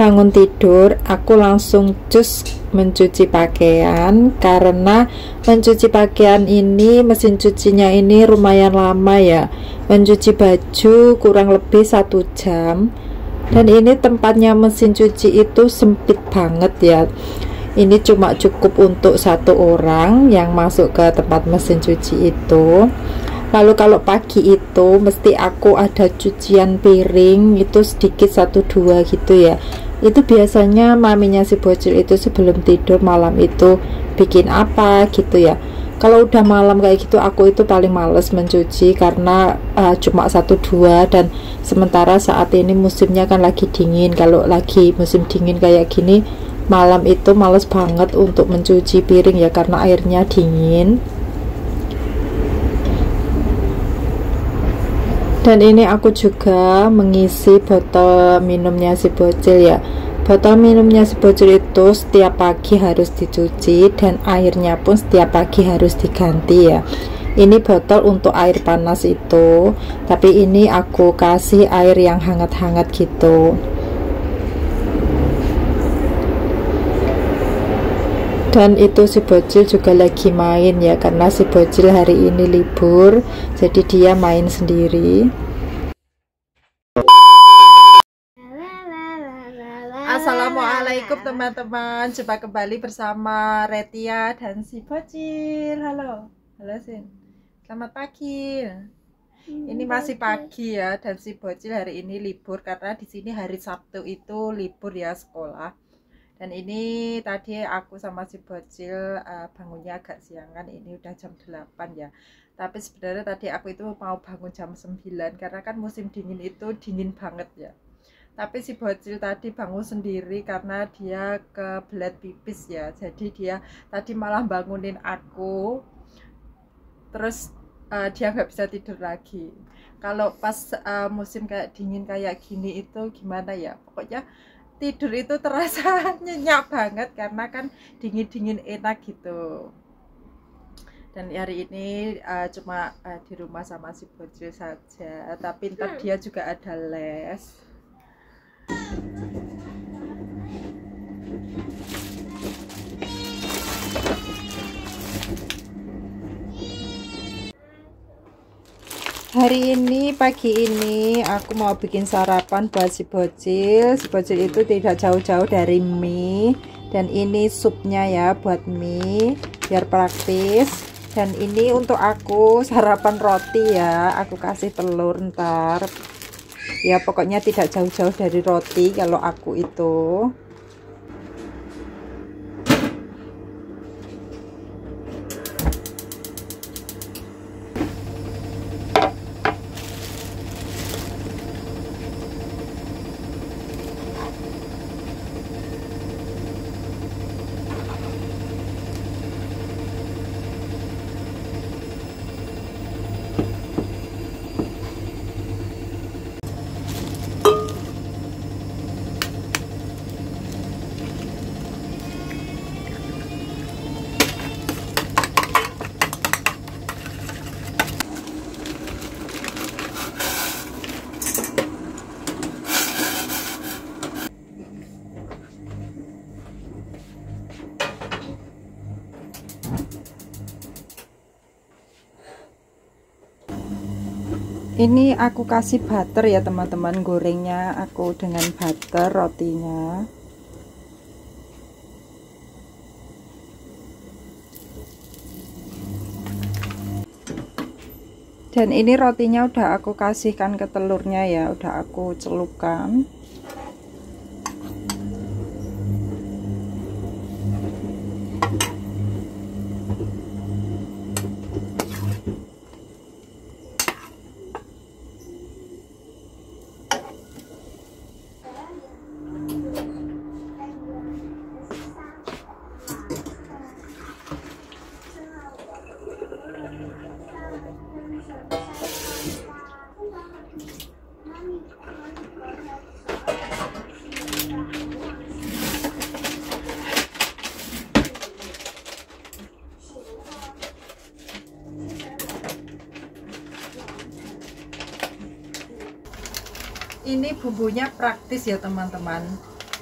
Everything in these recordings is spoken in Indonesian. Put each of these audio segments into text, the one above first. bangun tidur, aku langsung cus mencuci pakaian, karena mencuci pakaian ini, mesin cucinya ini lumayan lama ya, mencuci baju kurang lebih 1 jam. Dan ini tempatnya mesin cuci itu sempit banget ya, ini cuma cukup untuk 1 orang yang masuk ke tempat mesin cuci itu. Lalu kalau pagi itu mesti aku ada cucian piring itu sedikit 1-2 gitu ya. Itu biasanya maminya si bocil itu sebelum tidur malam itu bikin apa gitu ya. Kalau udah malam kayak gitu aku itu paling males mencuci, karena cuma 1-2, dan sementara saat ini musimnya kan lagi dingin. Kalau lagi musim dingin kayak gini malam itu males banget untuk mencuci piring ya, karena airnya dingin. Dan ini aku juga mengisi botol minumnya si bocil ya. Botol minumnya si bocil itu setiap pagi harus dicuci, dan airnya pun setiap pagi harus diganti ya. Ini botol untuk air panas itu, tapi ini aku kasih air yang hangat-hangat gitu. Dan itu si bocil juga lagi main ya, karena si bocil hari ini libur, jadi dia main sendiri. Assalamualaikum teman-teman, jumpa kembali bersama Retya dan si bocil. Halo, halo Sin, selamat pagi. Ini masih pagi ya, dan si bocil hari ini libur, karena di sini hari Sabtu itu libur ya sekolah. Dan ini tadi aku sama si bocil bangunnya agak siangan, ini udah jam 8 ya. Tapi sebenarnya tadi aku itu mau bangun jam 9, karena kan musim dingin itu dingin banget ya. Tapi si bocil tadi bangun sendiri karena dia kebelet pipis ya. Jadi dia tadi malah bangunin aku, terus dia nggak bisa tidur lagi. Kalau pas musim kayak dingin kayak gini itu gimana ya, pokoknya tidur itu terasa nyenyak banget karena kan dingin-dingin enak gitu. Dan hari ini cuma di rumah sama si bocil saja, tapi ntar dia juga ada les. Hari ini pagi ini aku mau bikin sarapan buat si bocil. Si bocil itu tidak jauh-jauh dari mie, dan ini supnya ya buat mie biar praktis. Dan ini untuk aku sarapan roti ya, aku kasih telur ntar ya, pokoknya tidak jauh-jauh dari roti kalau aku itu. Ini aku kasih butter ya teman-teman, gorengnya aku dengan butter rotinya. Dan ini rotinya udah aku kasihkan ke telurnya ya, udah aku celupkan. Ini bumbunya praktis ya teman-teman,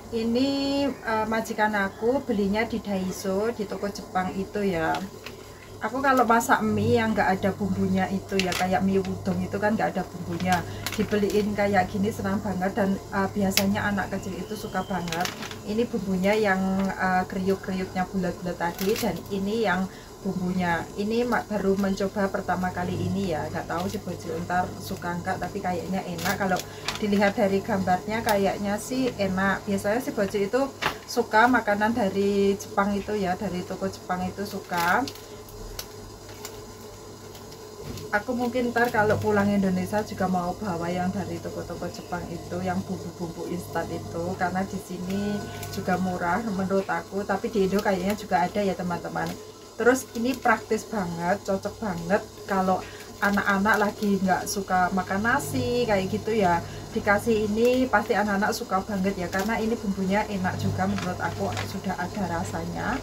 Ini majikan aku belinya di Daiso, di toko Jepang itu ya. Aku kalau masak mie yang nggak ada bumbunya itu ya, kayak mie udon itu kan nggak ada bumbunya, dibeliin kayak gini senang banget. Dan biasanya anak kecil itu suka banget. Ini bumbunya yang kriuk-kriuknya bulat-bulat tadi, dan ini yang bumbunya. Ini baru mencoba pertama kali ini ya, nggak tahu sih Bojo ntar suka nggak, tapi kayaknya enak. Kalau dilihat dari gambarnya kayaknya sih enak. Biasanya si Bojo itu suka makanan dari Jepang itu ya, dari toko Jepang itu suka. Aku mungkin ntar kalau pulang Indonesia juga mau bawa yang dari toko-toko Jepang itu, yang bumbu-bumbu instan itu, karena di sini juga murah menurut aku, tapi di Indo kayaknya juga ada ya teman-teman. Terus ini praktis banget, cocok banget kalau anak-anak lagi nggak suka makan nasi kayak gitu ya, dikasih ini pasti anak-anak suka banget ya, karena ini bumbunya enak juga menurut aku, sudah ada rasanya.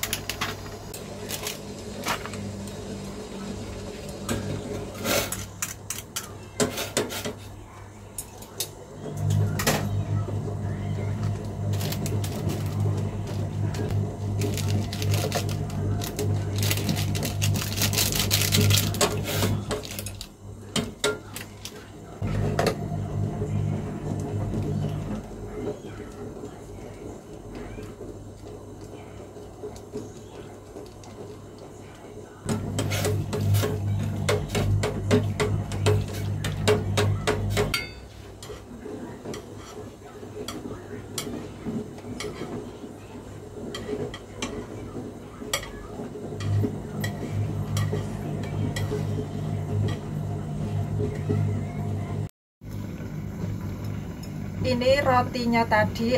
Ini rotinya tadi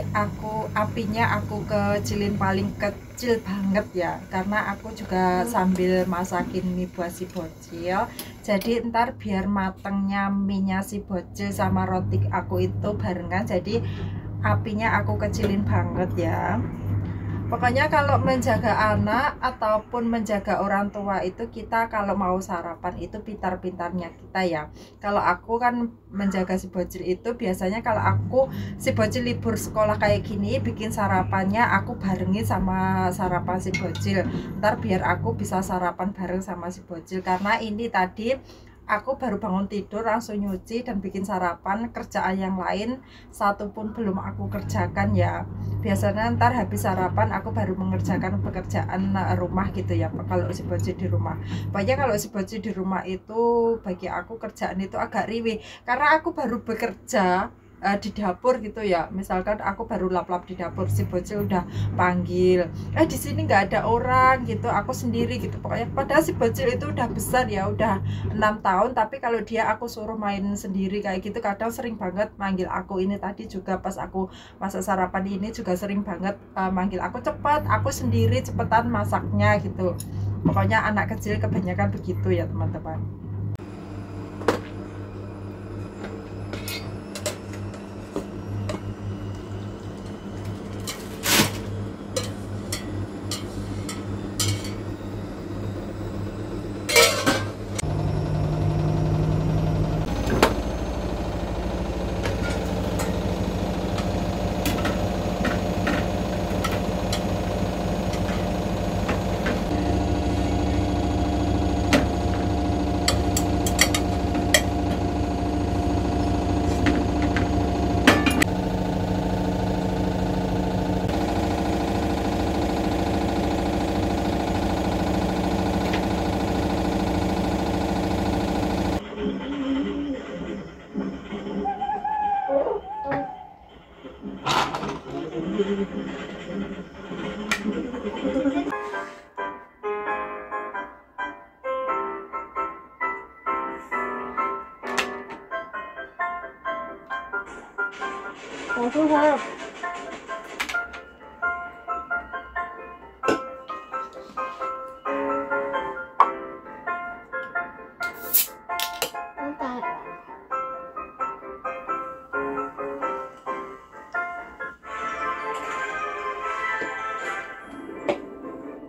apinya aku kecilin, paling kecil banget ya, karena aku juga sambil masakin mie buat si Bocil. Jadi ntar biar matangnya mie-nya si Bocil sama roti aku itu barengan, jadi apinya aku kecilin banget ya. Pokoknya kalau menjaga anak ataupun menjaga orang tua itu, kita kalau mau sarapan itu pintar-pintarnya kita ya. Kalau aku kan menjaga si Bocil itu, biasanya kalau si Bocil libur sekolah kayak gini, bikin sarapannya aku barengin sama sarapan si Bocil. Ntar biar aku bisa sarapan bareng sama si Bocil, karena ini tadi aku baru bangun tidur langsung nyuci dan bikin sarapan, kerjaan yang lain satu pun belum aku kerjakan ya. Biasanya ntar habis sarapan aku baru mengerjakan pekerjaan rumah gitu ya, kalau si Bojo di rumah. Pokoknya kalau si Bojo di rumah itu bagi aku kerjaan itu agak riwih, karena aku baru bekerja di dapur gitu ya. Misalkan aku baru lap-lap di dapur, si Bocil udah panggil, di sini nggak ada orang gitu, aku sendiri gitu. Pokoknya padahal si Bocil itu udah besar ya, udah 6 tahun, tapi kalau dia aku suruh main sendiri kayak gitu, kadang sering banget manggil aku. Ini tadi juga pas aku masak sarapan ini juga sering banget manggil aku, cepat, aku sendiri cepetan masaknya gitu. Pokoknya anak kecil kebanyakan begitu ya teman-teman.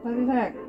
What is that?